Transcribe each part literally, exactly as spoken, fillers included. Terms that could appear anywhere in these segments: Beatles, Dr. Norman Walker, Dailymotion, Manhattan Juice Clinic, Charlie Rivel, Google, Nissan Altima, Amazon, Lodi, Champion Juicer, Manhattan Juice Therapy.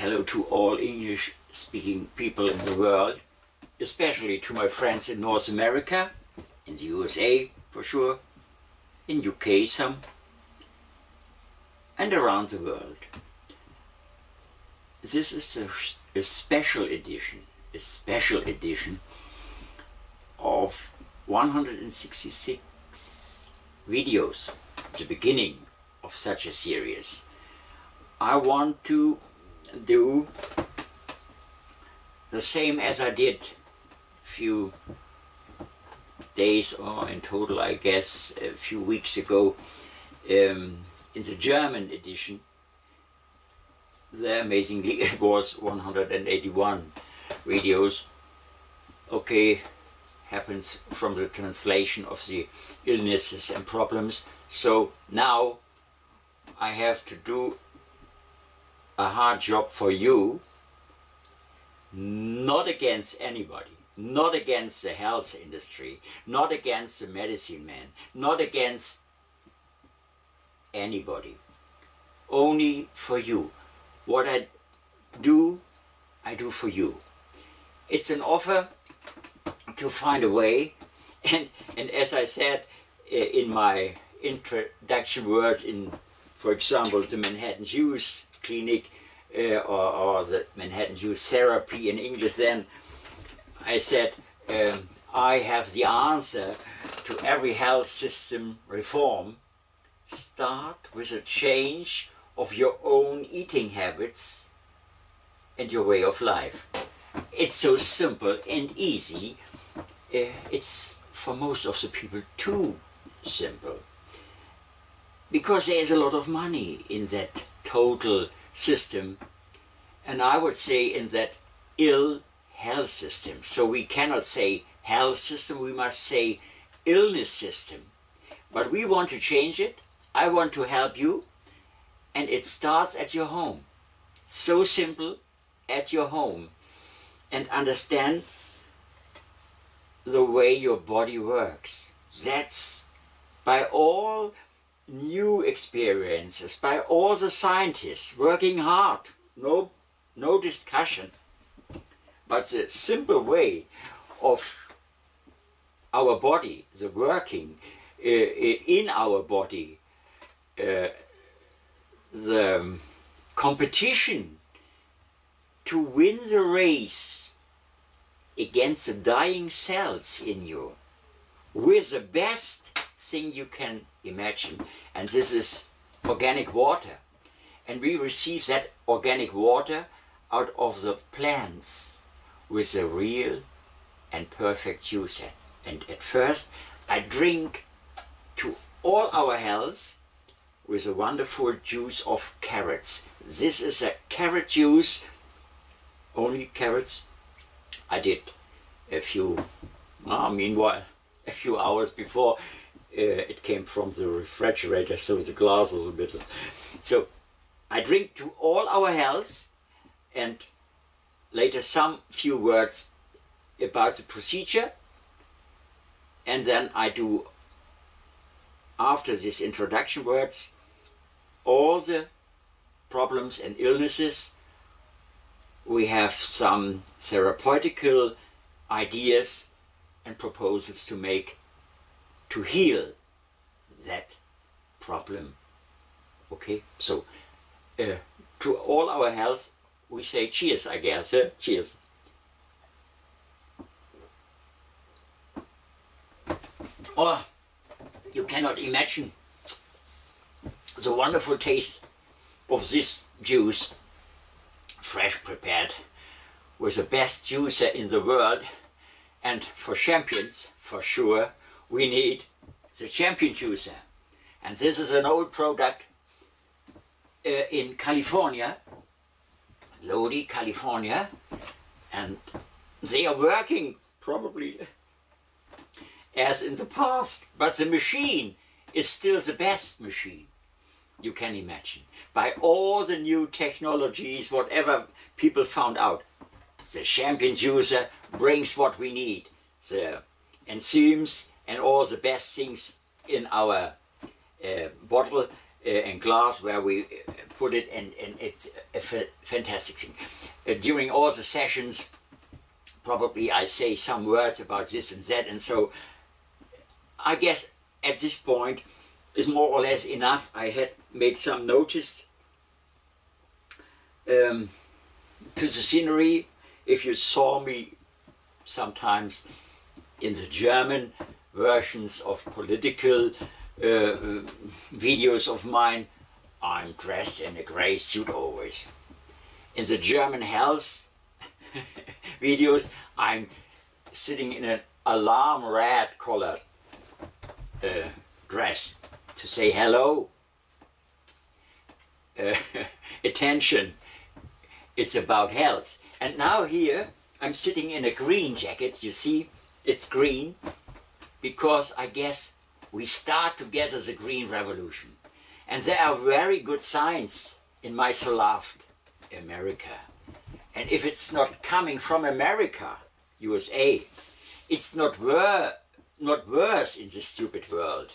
hello to all English-speaking people in the world, especially to my friends in North America, in the U S A for sure, in U K some, and around the world. This is a, a special edition, a special edition of one hundred sixty-six videos, the beginning of such a series. I want to do the same as I did a few days, or in total I guess a few weeks ago, um, in the German edition. There amazingly it was one hundred eighty-one videos. Okay, happens from the translation of the illnesses and problems. So now I have to do a hard job for you, not against anybody, not against the health industry, not against the medicine man, not against anybody, only for you. What I do, I do for you. It's an offer to find a way, and, and as I said in my introduction words in, for example, the Manhattan Juice Clinic uh, or, or the Manhattan Juice Therapy in English, then I said um, I have the answer to every health system reform. Start with a change of your own eating habits and your way of life. It's so simple and easy. Uh, it's for most of the people too simple, because there is a lot of money in that total system, and I would say in that ill health system. So we cannot say health system, we must say illness system. But we want to change it, I want to help you, and it starts at your home. So simple, at your home, and understand the way your body works. That's by all new experiences, by all the scientists working hard, no no discussion. But the simple way of our body, the working uh, in our body, uh, the competition to win the race against the dying cells in you, with the best thing you can imagine, and this is organic water. And we receive that organic water out of the plants with a real and perfect juice. And at first I drink to all our health with a wonderful juice of carrots. This is a carrot juice, only carrots. I did a few, ah, meanwhile a few hours before. Uh, it came from the refrigerator, so the glass is a bit. So I drink to all our health, and later some few words about the procedure, and then I do, after these introduction words, all the problems and illnesses. We have some therapeutical ideas and proposals to make to heal that problem. Okay, so uh, to all our health we say cheers, I guess, eh? Cheers. Oh, you cannot imagine the wonderful taste of this juice, fresh prepared with the best juicer in the world. And for champions, for sure, we need the Champion Juicer, and this is an old product uh, in California, Lodi, California, and they are working probably as in the past, but the machine is still the best machine you can imagine. By all the new technologies, whatever people found out, the Champion Juicer brings what we need, the enzymes and all the best things in our uh, bottle, uh, and glass where we put it, and, and it's a fantastic thing. Uh, during all the sessions, probably I say some words about this and that, and so I guess at this point is more or less enough. I had made some notice um, to the scenery. If you saw me sometimes in the German versions of political uh, videos of mine, I'm dressed in a grey suit always. In the German health videos, I'm sitting in an alarm red colored uh, dress to say hello, uh, attention, it's about health. And now here I'm sitting in a green jacket. You see, it's green because I guess we start together the green revolution, and there are very good signs in my so loved America. And if it's not coming from America, U S A, it's not, wor not worse in this stupid world.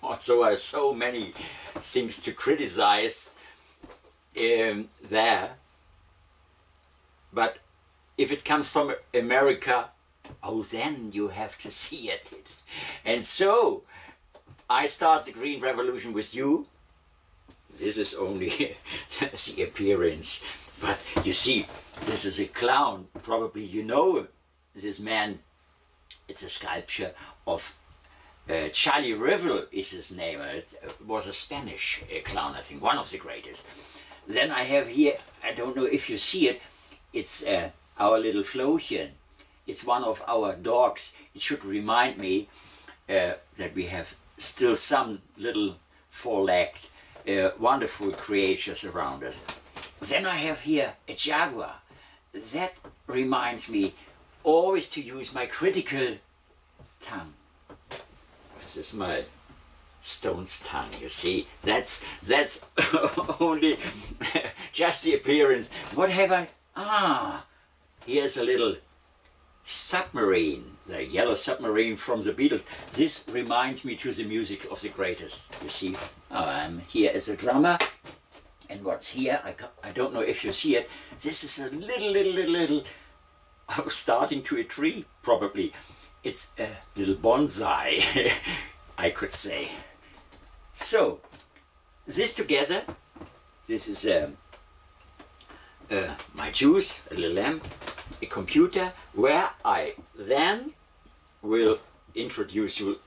Also, there are so many things to criticize um, there. But if it comes from America, oh, then you have to see it. And so, I start the Green Revolution with you. This is only the appearance. But you see, this is a clown. Probably you know this man. It's a sculpture of uh, Charlie Rivel is his name. It was a Spanish uh, clown, I think, one of the greatest. Then I have here, I don't know if you see it, it's uh, our little Flochen. It's one of our dogs. It should remind me uh, that we have still some little four-legged, uh, wonderful creatures around us. Then I have here a jaguar. That reminds me always to use my critical tongue. This is my stone's tongue, you see. That's, that's only just the appearance. What have I? Ah, here's a little submarine, the yellow submarine from the Beatles. This reminds me to the music of the greatest, you see. I'm here as a drummer. And what's here, I, I don't know if you see it, this is a little, little, little, little, oh, starting to a tree, probably. It's a little bonsai, I could say. So, this together, this is um, uh, my juice, a little lamp, a computer, where I then will introduce you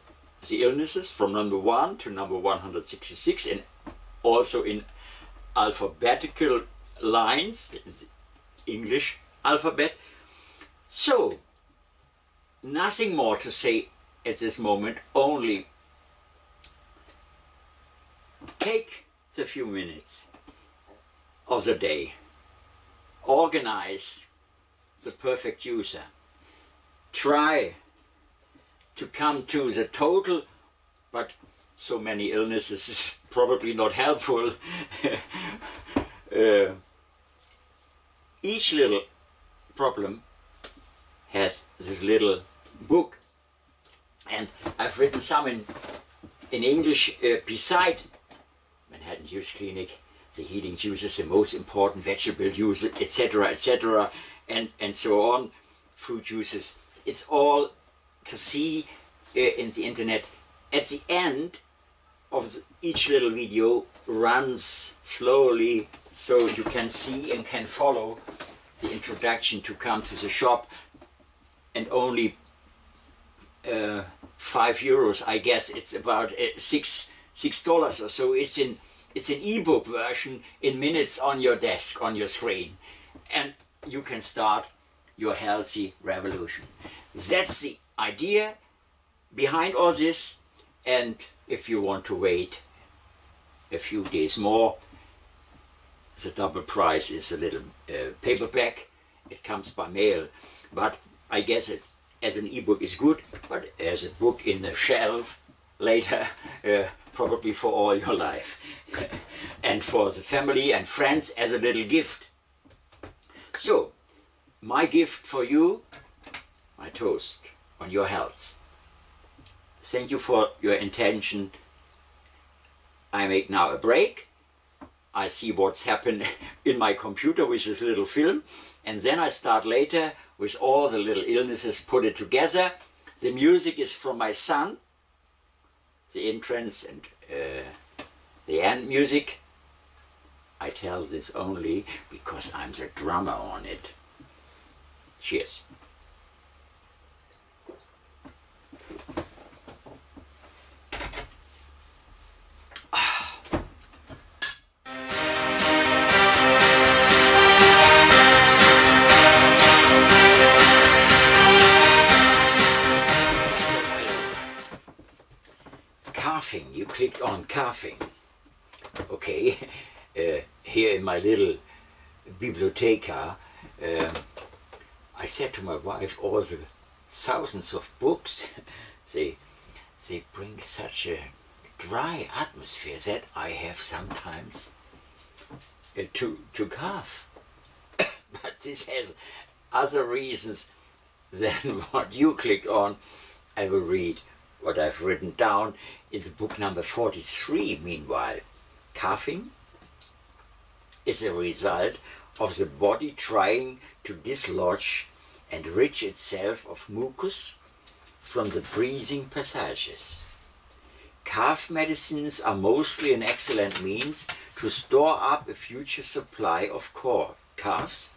the illnesses from number one to number one hundred sixty-six, and also in alphabetical lines, English alphabet. So, nothing more to say at this moment, only take the few minutes of the day, organize the perfect user, try to come to the total, but so many illnesses is probably not helpful. uh, each little problem has this little book, and I've written some in, in English uh, beside Manhattan Juice Clinic, the healing juices, the most important vegetable juices, et cetera, et cetera, and, and so on, fruit juices. It's all to see uh, in the internet. At the end of the, each little video runs slowly, so you can see and can follow the introduction to come to the shop, and only uh, five euros. I guess it's about uh, six six dollars or so. It's in it's an ebook version in minutes on your desk, on your screen, and you can start your healthy revolution. That's the idea behind all this. And if you want to wait a few days more, the double price is a little uh, paperback. It comes by mail, but I guess it as an ebook is good, but as a book in the shelf later, uh, probably for all your life, and for the family and friends as a little gift. So, my gift for you, my toast on your health. Thank you for your attention. I make now a break. I see what's happened in my computer, which is a little film, and then I start later with all the little illnesses, put it together. The music is from my son, the entrance and uh, the end music. I tell this only because I'm the drummer on it. Cheers. You clicked on coughing. Okay, uh, here in my little biblioteca, uh, I said to my wife, all the thousands of books, they, they bring such a dry atmosphere that I have sometimes uh, to, to cough. But this has other reasons than what you clicked on. I will read what I've written down is book number forty-three, meanwhile. Coughing is a result of the body trying to dislodge and rid itself of mucus from the breathing passages. Cough medicines are mostly an excellent means to store up a future supply of coughs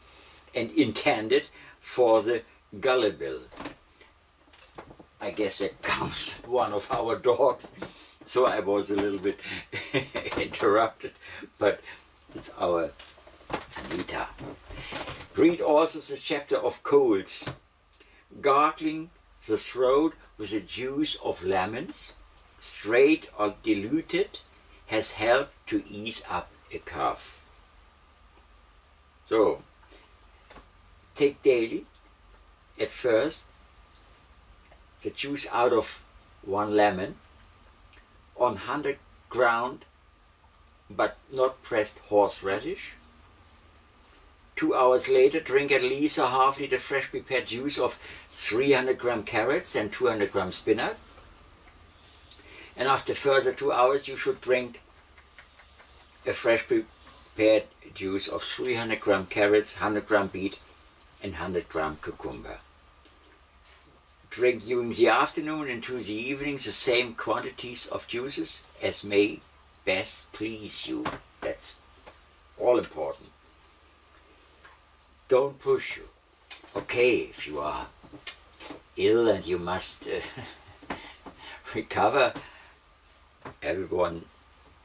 and intended for the gullible. I guess that comes one of our dogs, so I was a little bit interrupted, but it's our Anita. Read also the chapter of colds, gargling the throat with the juice of lemons, straight or diluted, has helped to ease up a cough. So, take daily at first, the juice out of one lemon on one hundred ground but not pressed horseradish. Two hours later drink at least a half liter fresh prepared juice of three hundred gram carrots and two hundred gram spinach, and after further two hours you should drink a fresh prepared juice of three hundred gram carrots, one hundred gram beet and one hundred gram cucumber. Drink during the afternoon and to the evening the same quantities of juices as may best please you. That's all important. Don't push you. Okay, if you are ill and you must uh, recover, everyone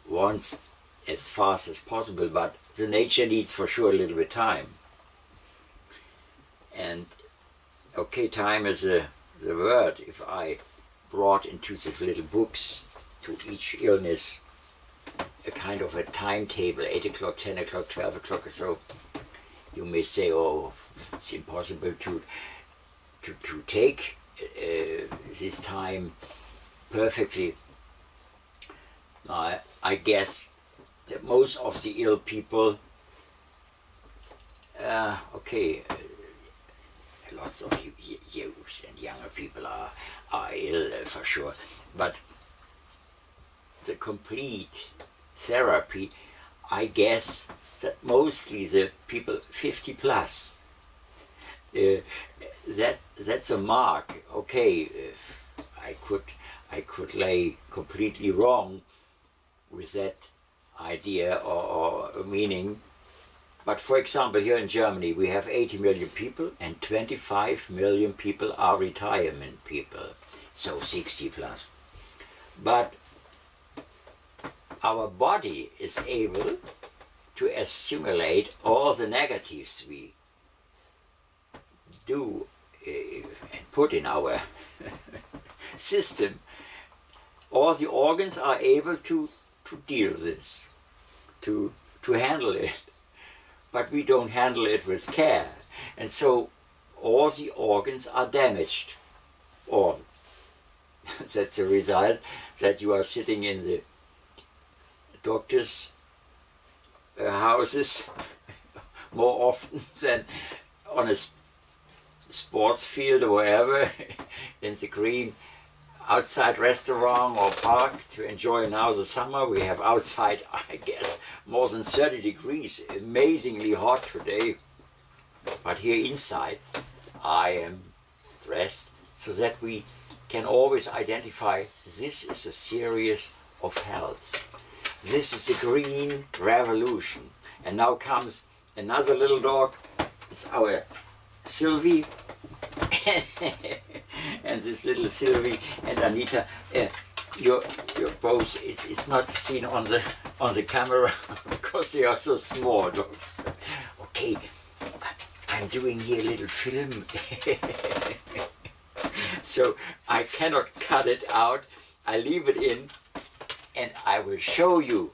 wants as fast as possible, but the nature needs for sure a little bit of time. And okay, time is a the word, if I brought into these little books to each illness a kind of a timetable, eight o'clock, ten o'clock, twelve o'clock or so, you may say, oh, it's impossible to, to, to take uh, this time perfectly. Uh, I guess that most of the ill people, uh, okay, lots of youth and younger people are, are ill uh, for sure, but the complete therapy, I guess that mostly the people fifty plus, uh, that that's a mark. Okay, I could I could lay completely wrong with that idea or, or meaning. But for example, here in Germany, we have eighty million people and twenty-five million people are retirement people, so sixty plus. But our body is able to assimilate all the negatives we do uh, and put in our system. All the organs are able to, to deal with this, to, to handle it. But we don't handle it with care, and so all the organs are damaged. All. That's the result that you are sitting in the doctor's uh, houses more often than on a sports field or wherever in the green. outside restaurant or park to enjoy. Now the summer we have outside, I guess, more than thirty degrees, amazingly hot today. But here inside I am dressed so that we can always identify this is a series of health. This is the green revolution. And now comes another little dog, it's our Sylvie. And this little Sylvie and Anita, uh, you're, you're both, it's, it's not seen on the, on the camera because they are so small dogs. Okay, I'm doing here a little film. So I cannot cut it out, I leave it in, and I will show you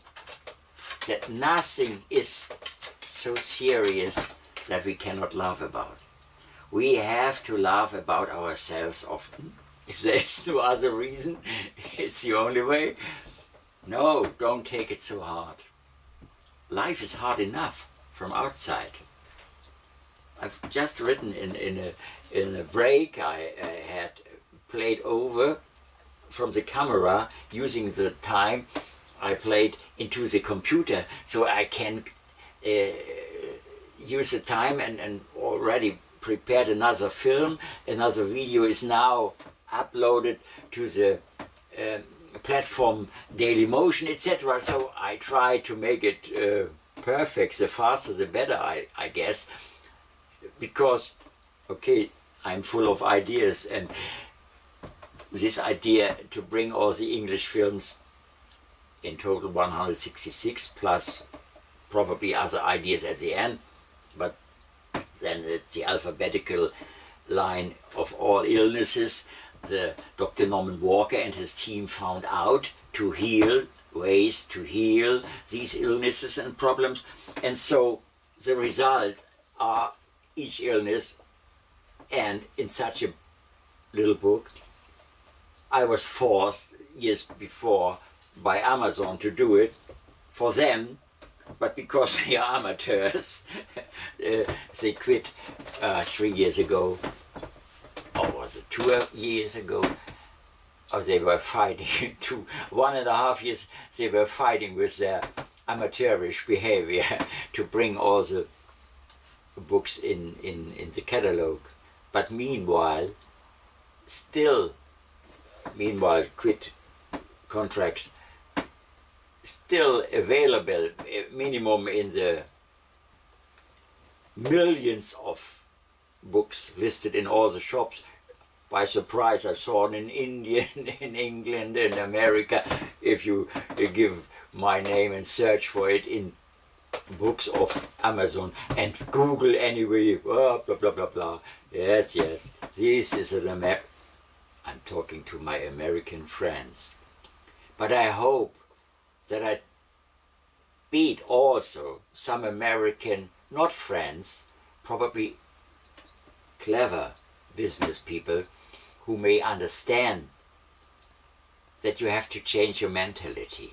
that nothing is so serious that we cannot laugh about. We have to laugh about ourselves often. If there is no other reason, it's the only way. No, don't take it so hard. Life is hard enough from outside. I've just written in, in, a, in a break, I, I had played over from the camera using the time I played into the computer, so I can uh, use the time and, and already prepared another film. Another video is now uploaded to the uh, platform Dailymotion, et cetera. So I try to make it uh, perfect. The faster the better, I, I guess. Because, okay, I'm full of ideas, and this idea to bring all the English films, in total one hundred sixty-six, plus probably other ideas at the end, but then it's the alphabetical line of all illnesses. The Doctor Norman Walker and his team found out to heal, ways to heal these illnesses and problems. And so the result are each illness. And in such a little book, I was forced years before by Amazon to do it for them. But because they are amateurs, uh, they quit uh, three years ago, or was it two years ago, or they were fighting, two, one and a half years, they were fighting with their amateurish behavior to bring all the books in, in, in the catalog. But meanwhile, still, meanwhile, quit contracts still available, minimum in the millions of books listed in all the shops. By surprise, I saw it in India, in England, in America. If you give my name and search for it in books of Amazon and Google anyway, blah, blah, blah, blah, blah. Yes, yes, this is an Amer... I'm talking to my American friends. But I hope that I beat also some American, not friends, probably clever business people who may understand that you have to change your mentality.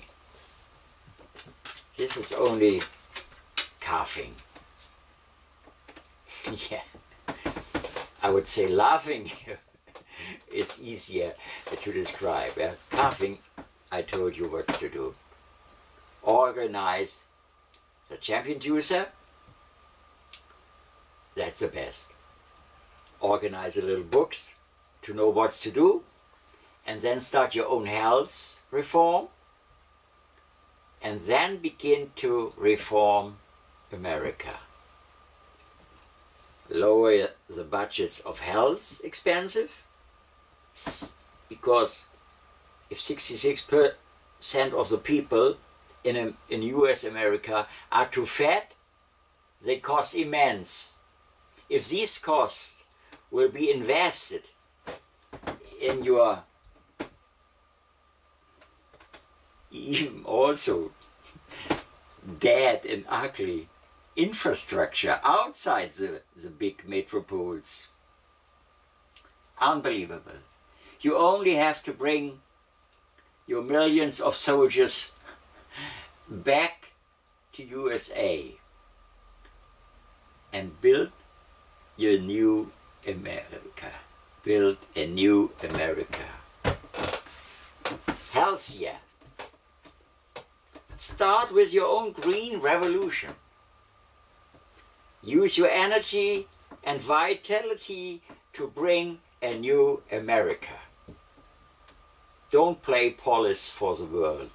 This is only coughing. Yeah, I would say laughing is easier to describe. Yeah? Coughing, I told you what to do. Organize the Champion Juicer, that's the best. Organize the little books to know what to do, and then start your own health reform, and then begin to reform America. Lower the budgets of health expensive, because if sixty-six percent of the people In, a, in U S America are too fat, they cost immense. If these costs will be invested in your, even also dead and ugly infrastructure outside the, the big metropoles, unbelievable. You only have to bring your millions of soldiers back to U S A and build your new America. Build a new America. healthier. Start with your own green revolution. Use your energy and vitality to bring a new America. Don't play polis for the world.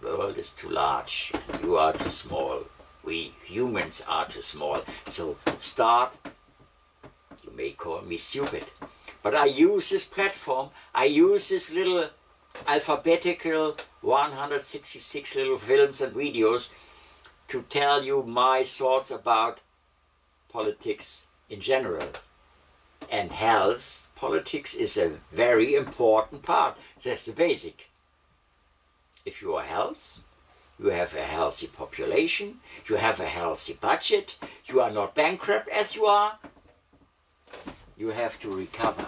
The world is too large, and you are too small. We humans are too small. So start, you may call me stupid, but I use this platform, I use this little alphabetical one hundred sixty-six little films and videos to tell you my thoughts about politics in general. And health, politics is a very important part. That's the basic. If you are health, you have a healthy population, you have a healthy budget, you are not bankrupt as you are, you have to recover.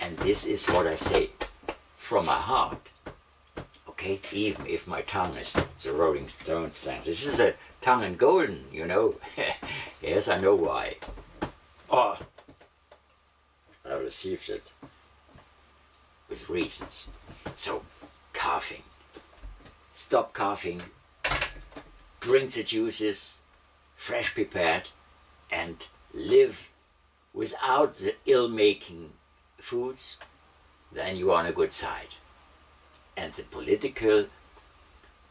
And this is what I say from my heart. Okay, even if my tongue is the Rolling Stones song. This is a tongue and golden, you know. Yes, I know why. Oh, I received it with reasons. So, coughing. Stop coughing. Drink the juices, fresh prepared, and live without the ill-making foods. Then you are on a good side. And the political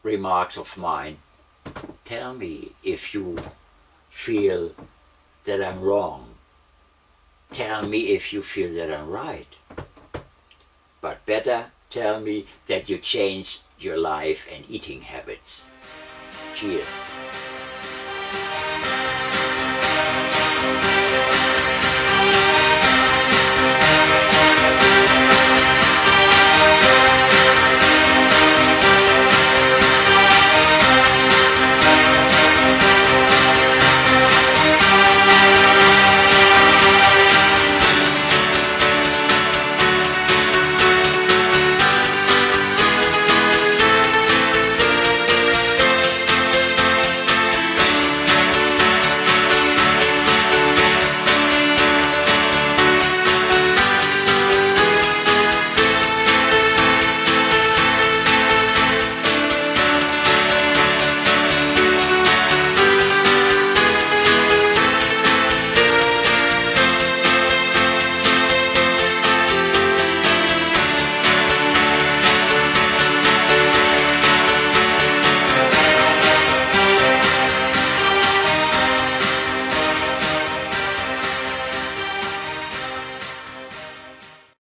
remarks of mine, tell me if you feel that I'm wrong. Tell me if you feel that I'm right. But better tell me that you changed your life and eating habits. Cheers.